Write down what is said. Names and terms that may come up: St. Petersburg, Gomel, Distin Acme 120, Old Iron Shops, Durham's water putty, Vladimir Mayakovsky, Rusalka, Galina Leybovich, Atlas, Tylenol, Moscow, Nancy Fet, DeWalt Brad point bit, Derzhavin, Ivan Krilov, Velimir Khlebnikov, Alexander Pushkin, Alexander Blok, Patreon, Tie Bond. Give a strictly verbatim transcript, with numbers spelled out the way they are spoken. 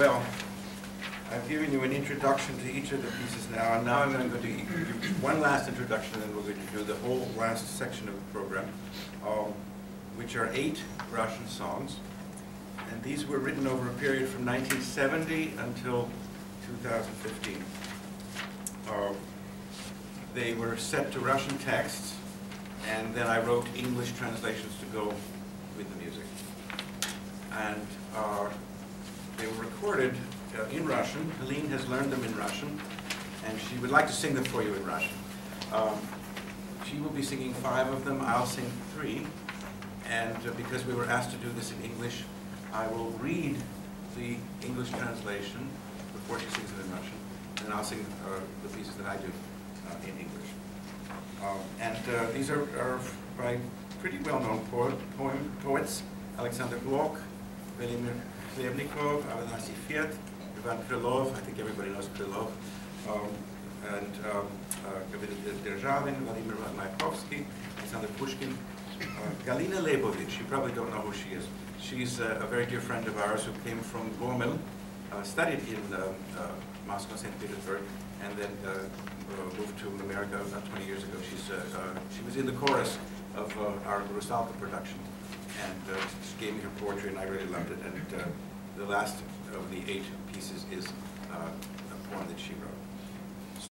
Well, I've given you an introduction to each of the pieces now, and now I'm going to give you one last introduction, and then we're going to do the whole last section of the program, um, which are eight Russian songs. And these were written over a period from nineteen seventy until two thousand fifteen. Uh, they were set to Russian texts, and then I wrote English translations to go with the music. And uh, they were recorded uh, in Russian. Helene has learned them in Russian, and she would like to sing them for you in Russian. Um, she will be singing five of them. I'll sing three. And uh, because we were asked to do this in English, I will read the English translation before she sings it in Russian, and I'll sing uh, the pieces that I do uh, in English. Um, and uh, these are, are by pretty well-known poet, poem, poets, Alexander Blok, Velimir Khlebnikov, Nancy Fet, Ivan Krilov, I think everybody knows Krilov, um, and um, uh, Derzhavin, Vladimir Mayakovsky, Alexander Pushkin, uh, Galina Leybovich, you probably don't know who she is. She's a, a very dear friend of ours who came from Gomel, uh, studied in uh, uh, Moscow, Saint Petersburg, and then uh, uh, moved to America about twenty years ago. She's, uh, uh, she was in the chorus of uh, our Rusalka production, and uh, she gave me her poetry, and I really loved it. And uh, the last of the eight pieces is uh, a poem that she wrote.